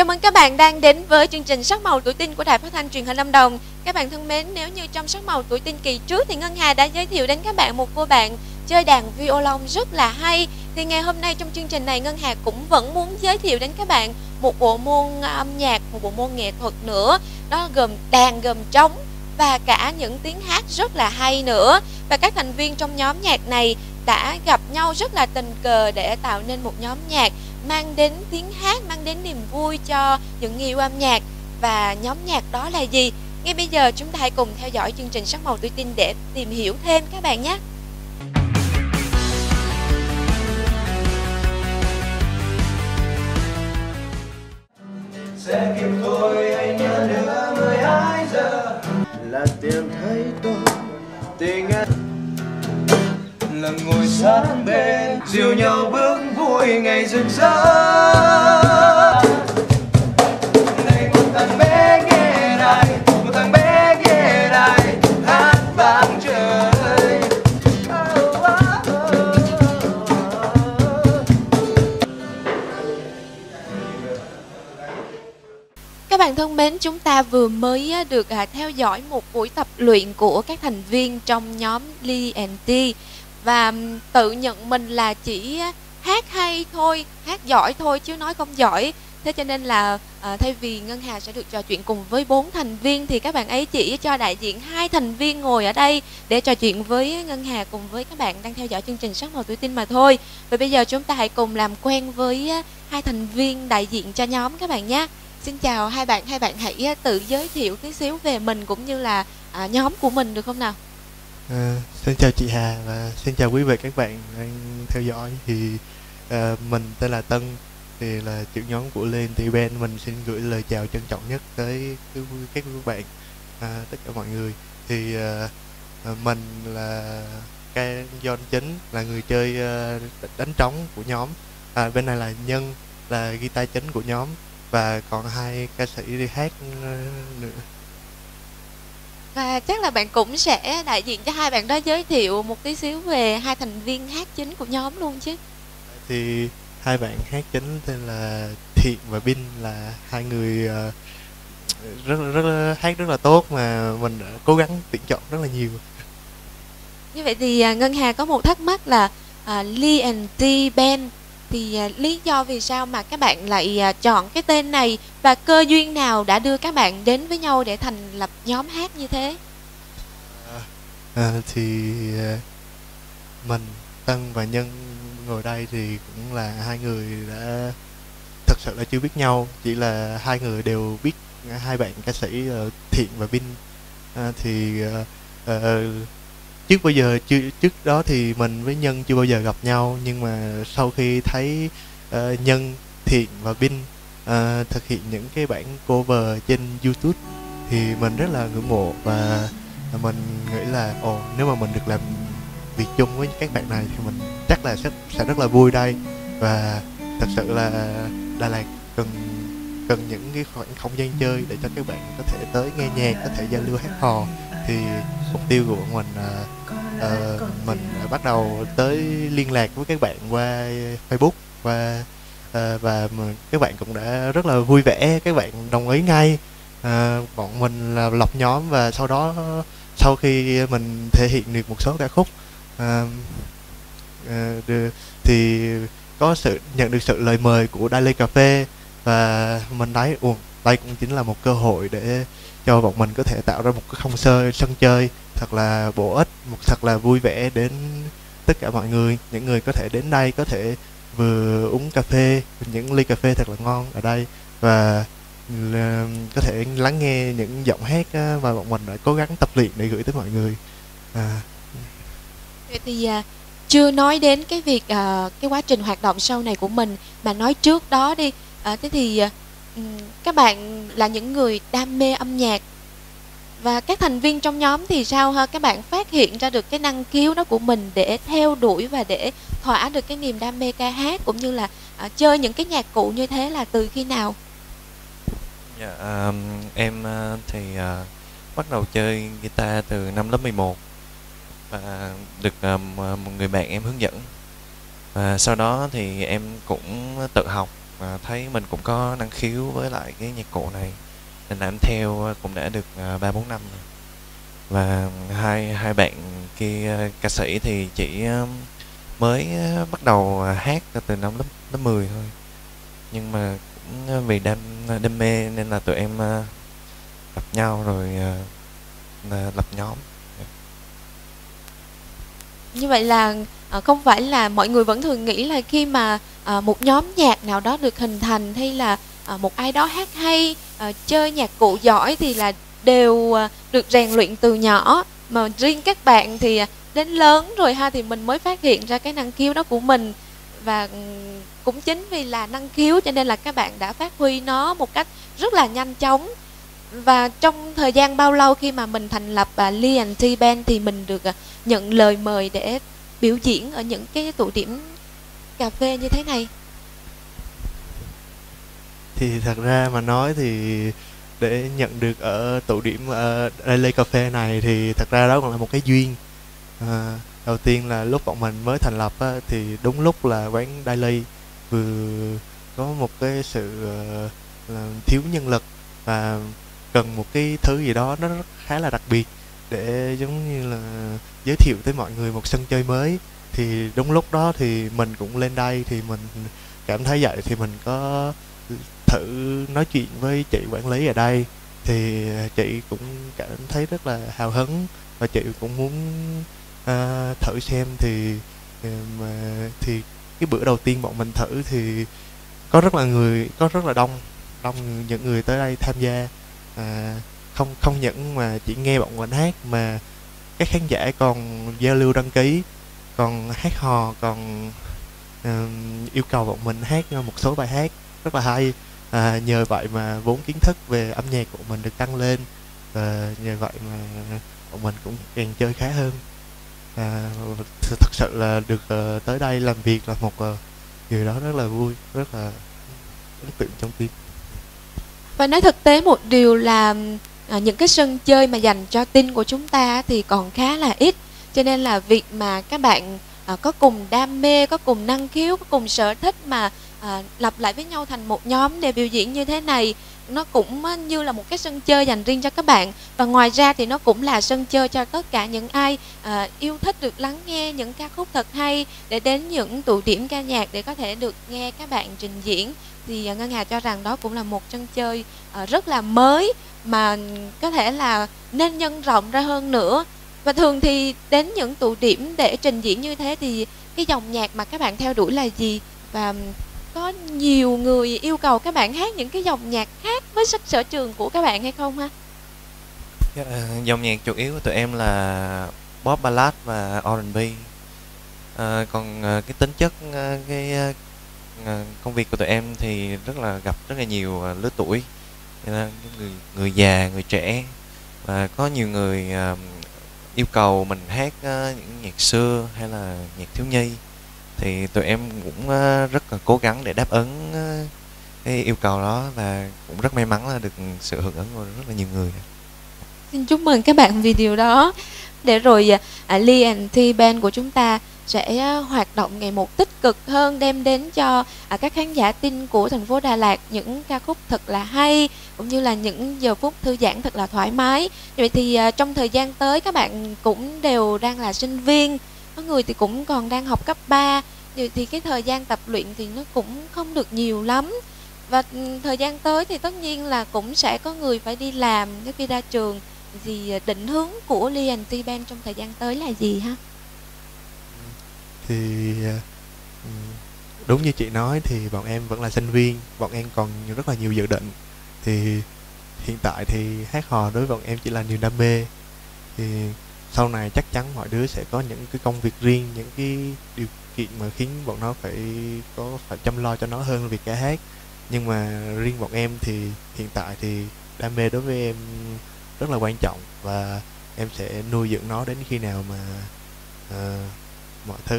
Chào mừng các bạn đang đến với chương trình Sắc màu tuổi teen của Đài Phát Thanh Truyền hình Lâm Đồng. Các bạn thân mến, nếu như trong Sắc màu tuổi teen kỳ trước thì Ngân Hà đã giới thiệu đến các bạn một cô bạn chơi đàn violon rất là hay, thì ngày hôm nay trong chương trình này Ngân Hà cũng vẫn muốn giới thiệu đến các bạn một bộ môn âm nhạc, một bộ môn nghệ thuật nữa, đó gồm đàn, gồm trống và cả những tiếng hát rất là hay nữa. Và các thành viên trong nhóm nhạc này đã gặp nhau rất là tình cờ để tạo nên một nhóm nhạc mang đến tiếng hát, mang đến niềm vui cho những người yêu âm nhạc. Và nhóm nhạc đó là gì? Ngay bây giờ chúng ta hãy cùng theo dõi chương trình Sắc màu tuổi teen để tìm hiểu thêm các bạn nhé. Sẽ kịp thôi, hãy nhớ nữa 12 giờ là tìm thấy tôi, tình anh là ngồi sát bên, dìu nhau bước vui ngày rực rỡ. Này một thằng bé ghê này hát vang trời. Các bạn thân mến, chúng ta vừa mới được theo dõi một buổi tập luyện của các thành viên trong nhóm Lee & Tee. Và tự nhận mình là chỉ hát hay thôi, hát giỏi thôi chứ nói không giỏi. Thế cho nên là thay vì Ngân Hà sẽ được trò chuyện cùng với 4 thành viên thì các bạn ấy chỉ cho đại diện 2 thành viên ngồi ở đây để trò chuyện với Ngân Hà cùng với các bạn đang theo dõi chương trình Sắc màu tuổi teen mà thôi. Và bây giờ chúng ta hãy cùng làm quen với 2 thành viên đại diện cho nhóm các bạn nhé. Xin chào hai bạn, hãy tự giới thiệu tí xíu về mình cũng như là nhóm của mình được không nào? Xin chào chị Hà và xin chào quý vị các bạn đang theo dõi. Thì mình tên là Tân, thì là trưởng nhóm của Lee & Tee Band. Mình xin gửi lời chào trân trọng nhất tới các quý bạn, tất cả mọi người. Thì mình là John chính, là người chơi đánh trống của nhóm. Bên này là Nhân, là guitar chính của nhóm. Và còn 2 ca sĩ đi hát nữa. Và chắc là bạn cũng sẽ đại diện cho 2 bạn đó giới thiệu một tí xíu về 2 thành viên hát chính của nhóm luôn chứ. Thì 2 bạn hát chính tên là Thiện và Bin, là 2 người hát rất là tốt mà mình đã cố gắng tuyển chọn rất là nhiều. Như vậy thì Ngân Hà có một thắc mắc là Lee & Tee Band thì lý do vì sao mà các bạn lại chọn cái tên này và cơ duyên nào đã đưa các bạn đến với nhau để thành lập nhóm hát như thế? Thì mình, Tân và Nhân ngồi đây thì cũng là 2 người đã thật sự là chưa biết nhau, chỉ là 2 người đều biết 2 bạn ca sĩ Thiện và Bin. Thì trước đó thì mình với Nhân chưa bao giờ gặp nhau, nhưng mà sau khi thấy Nhân, Thiện và Bin thực hiện những cái bản cover trên YouTube thì mình rất là ngưỡng mộ. Và mình nghĩ là nếu mà mình được làm việc chung với các bạn này thì mình chắc là sẽ rất là vui đây. Và thật sự là Đà Lạt cần những cái khoảng không gian chơi để cho các bạn có thể tới nghe nhạc, có thể giao lưu hát hò. Thì mục tiêu của mình là mình bắt đầu tới liên lạc với các bạn qua Facebook, và các bạn cũng đã rất là vui vẻ, các bạn đồng ý ngay. Bọn mình là lập nhóm và sau đó sau khi mình thể hiện được một số ca khúc thì có nhận được sự lời mời của Daily Cafe, và mình thấy đây cũng chính là một cơ hội để cho bọn mình có thể tạo ra một cái sân chơi thật là bổ ích, thật là vui vẻ đến tất cả mọi người. Những người có thể đến đây có thể vừa uống cà phê, những ly cà phê thật là ngon ở đây, và có thể lắng nghe những giọng hát mà bọn mình đã cố gắng tập luyện để gửi tới mọi người. Vậy thì chưa nói đến cái việc cái quá trình hoạt động sau này của mình, mà nói trước đó đi. Thế thì các bạn là những người đam mê âm nhạc, và các thành viên trong nhóm thì sao ha? Các bạn phát hiện ra được cái năng khiếu đó của mình để theo đuổi và để thỏa được cái niềm đam mê ca hát cũng như là chơi những cái nhạc cụ như thế là từ khi nào? Yeah, em thì bắt đầu chơi guitar từ năm lớp 11 và được một người bạn em hướng dẫn, và sau đó thì em cũng tự học thấy mình cũng có năng khiếu với lại cái nhạc cụ này, nên là em theo cũng đã được 3-4 năm rồi. Và hai bạn kia ca sĩ thì chỉ mới bắt đầu hát từ năm lớp 10 thôi, nhưng mà cũng vì đam mê nên là tụi em gặp nhau rồi lập nhóm. Như vậy là không phải là mọi người vẫn thường nghĩ là khi mà một nhóm nhạc nào đó được hình thành hay là một ai đó hát hay, chơi nhạc cụ giỏi thì là đều được rèn luyện từ nhỏ, mà riêng các bạn thì đến lớn rồi ha thì mình mới phát hiện ra cái năng khiếu đó của mình, và cũng chính vì là năng khiếu cho nên là các bạn đã phát huy nó một cách rất là nhanh chóng. Và trong thời gian bao lâu khi mà mình thành lập Lee & Tee Band thì mình được nhận lời mời để biểu diễn ở những cái tụ điểm cà phê như thế này? Thì thật ra mà nói thì để nhận được ở tụ điểm Daily Cafe này thì thật ra đó còn là một cái duyên. Đầu tiên là lúc bọn mình mới thành lập á, thì đúng lúc là quán Daily vừa có một cái sự thiếu nhân lực và cần một cái thứ gì đó nó khá là đặc biệt để giống như là giới thiệu tới mọi người một sân chơi mới. Thì đúng lúc đó thì mình cũng lên đây, thì mình cảm thấy vậy thì mình có thử nói chuyện với chị quản lý ở đây, thì chị cũng cảm thấy rất là hào hứng và chị cũng muốn thử xem. Thì cái bữa đầu tiên bọn mình thử thì có rất là đông những người tới đây tham gia, không những mà chỉ nghe bọn mình hát mà các khán giả còn giao lưu đăng ký, còn hát hò, còn yêu cầu bọn mình hát một số bài hát rất là hay. Nhờ vậy mà vốn kiến thức về âm nhạc của mình được tăng lên, và nhờ vậy mà bọn mình cũng càng chơi khá hơn. Thật sự là được tới đây làm việc là một điều đó rất là vui, rất là ấn tượng trong tim. Và nói thực tế một điều là những cái sân chơi mà dành cho teen của chúng ta thì còn khá là ít, cho nên là việc mà các bạn có cùng đam mê, có cùng năng khiếu, có cùng sở thích mà lặp lại với nhau thành một nhóm để biểu diễn như thế này, nó cũng như là một cái sân chơi dành riêng cho các bạn. Và ngoài ra thì nó cũng là sân chơi cho tất cả những ai yêu thích được lắng nghe những ca khúc thật hay, để đến những tụ điểm ca nhạc để có thể được nghe các bạn trình diễn. Thì Ngân Hà cho rằng đó cũng là một sân chơi rất là mới mà có thể là nên nhân rộng ra hơn nữa. Và thường thì đến những tụ điểm để trình diễn như thế thì cái dòng nhạc mà các bạn theo đuổi là gì? Và có nhiều người yêu cầu các bạn hát những cái dòng nhạc khác với sở trường của các bạn hay không ha? Dòng nhạc chủ yếu của tụi em là pop ballad và R&B. Còn cái tính chất cái công việc của tụi em thì gặp rất là nhiều lứa tuổi, người già, người trẻ, và có nhiều người yêu cầu mình hát những nhạc xưa hay là nhạc thiếu nhi. Thì tụi em cũng rất là cố gắng để đáp ứng cái yêu cầu đó, và cũng rất may mắn là được sự hưởng ứng của rất là nhiều người. Xin chúc mừng các bạn vì điều đó. Để rồi Lee & Tee Band của chúng ta sẽ hoạt động ngày một tích cực hơn, đem đến cho các khán giả teen của thành phố Đà Lạt những ca khúc thật là hay, cũng như là những giờ phút thư giãn thật là thoải mái. Vậy thì trong thời gian tới các bạn cũng đều đang là sinh viên, có người thì cũng còn đang học cấp 3, thì cái thời gian tập luyện thì nó cũng không được nhiều lắm. Và thời gian tới thì tất nhiên là cũng sẽ có người phải đi làm trước khi ra trường. Thì định hướng của Lee & Tee Band trong thời gian tới là gì ha? Thì đúng như chị nói thì bọn em vẫn là sinh viên, bọn em còn rất là nhiều dự định. Thì hiện tại thì hát hò đối với bọn em chỉ là niềm đam mê. Thì sau này chắc chắn mọi đứa sẽ có những cái công việc riêng, những cái điều kiện mà khiến bọn nó phải chăm lo cho nó hơn việc ca hát. Nhưng mà riêng bọn em thì hiện tại thì đam mê đối với em rất là quan trọng, và em sẽ nuôi dưỡng nó đến khi nào mà mọi thứ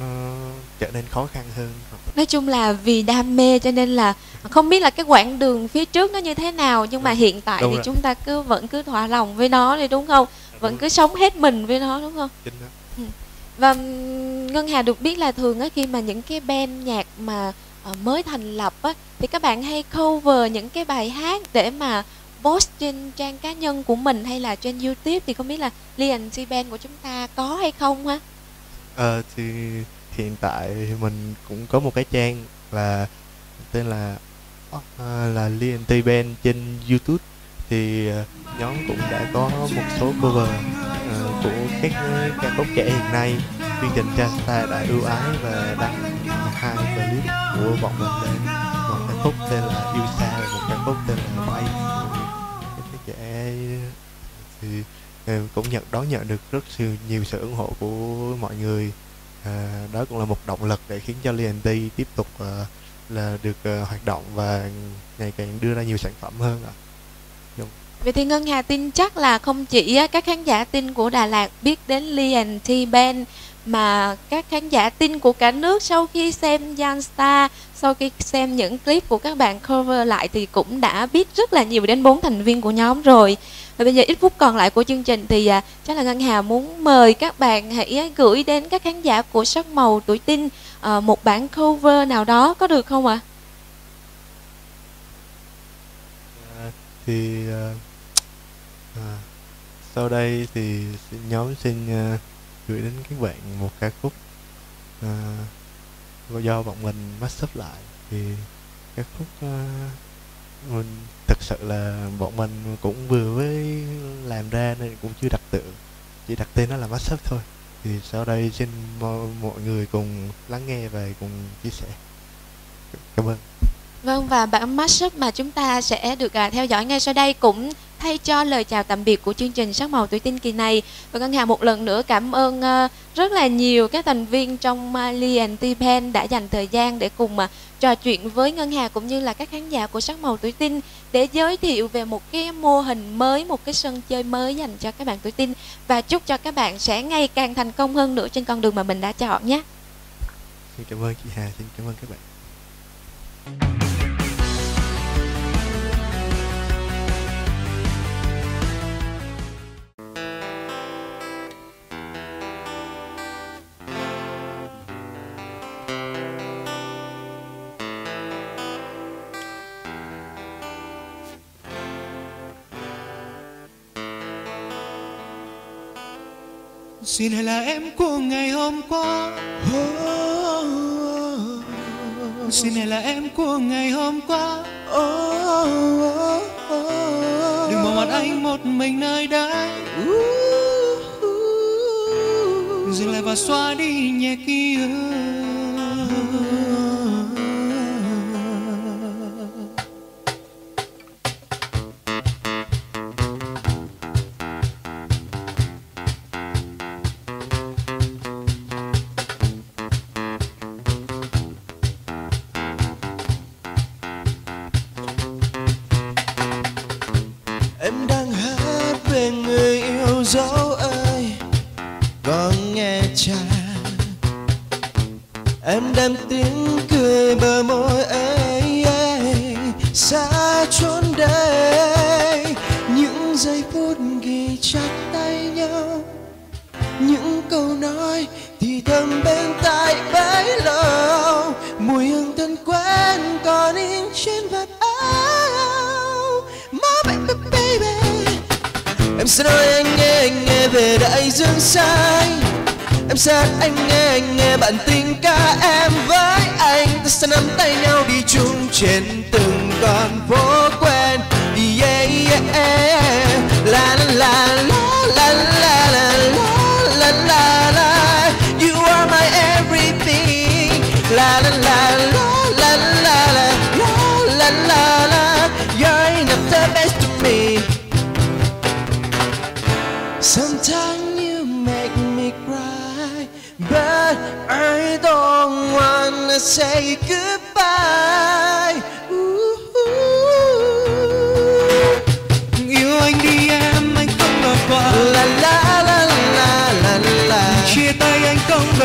nó trở nên khó khăn hơn. Nói chung là vì đam mê cho nên là không biết là cái quãng đường phía trước nó như thế nào, nhưng mà hiện tại đúng thì rồi. Chúng ta vẫn cứ thỏa lòng với nó đi, đúng không? Vẫn cứ sống hết mình với nó, đúng không? Chính đó. Và Ngân Hà được biết là thường khi mà những cái band nhạc mà mới thành lập á, thì các bạn hay cover những cái bài hát để mà post trên trang cá nhân của mình hay là trên YouTube, thì không biết là Lee & Tee Band của chúng ta có hay không ha? Thì hiện tại mình cũng có một cái trang là tên là Lee & Tee Band trên YouTube, thì nhóm cũng đã có một số cover của các ca khúc trẻ hiện nay, chương trình Youngstar đã ưu ái và đăng hai clip của bọn mình lên, một ca khúc tên là Yêu Xa và một ca khúc tên là Bay. Các trẻ thì cũng đón nhận được rất nhiều sự ủng hộ của mọi người. Đó cũng là một động lực để khiến cho Lee & Tee tiếp tục là được hoạt động và ngày càng đưa ra nhiều sản phẩm hơn ạ. Vậy thì Ngân Hà tin chắc là không chỉ các khán giả tin của Đà Lạt biết đến Lee & Tee Band, mà các khán giả tin của cả nước sau khi xem Youngstar, sau khi xem những clip của các bạn cover lại thì cũng đã biết rất là nhiều đến 4 thành viên của nhóm rồi. Và bây giờ ít phút còn lại của chương trình thì chắc là Ngân Hà muốn mời các bạn hãy gửi đến các khán giả của Sắc Màu Tuổi Teen một bản cover nào đó, có được không ạ? Sau đây thì nhóm xin gửi đến các bạn một ca khúc do bọn mình mashup lại. Thì ca khúc mình thực sự là bọn mình cũng vừa mới làm ra nên cũng chưa đặt tượng, chỉ đặt tên nó là mashup thôi. Thì sau đây xin mọi người cùng lắng nghe và cùng chia sẻ. Cảm ơn. Vâng, và bản mashup mà chúng ta sẽ được theo dõi ngay sau đây cũng thay cho lời chào tạm biệt của chương trình Sắc Màu Tuổi Teen kỳ này. Và Ngân Hà một lần nữa cảm ơn rất là nhiều các thành viên trong Lee & Tee Band đã dành thời gian để cùng trò chuyện với Ngân Hà cũng như là các khán giả của Sắc Màu Tuổi Teen để giới thiệu về một cái mô hình mới, một cái sân chơi mới dành cho các bạn tuổi teen, và chúc cho các bạn sẽ ngày càng thành công hơn nữa trên con đường mà mình đã chọn nhé. Xin cảm ơn chị Hà, xin cảm ơn các bạn. Xin hãy là em của ngày hôm qua, xin hãy là em của ngày hôm qua. Đừng bỏ mặt anh một mình nơi đây, dừng lại và xóa đi nhẹ ký ức.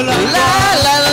La la la.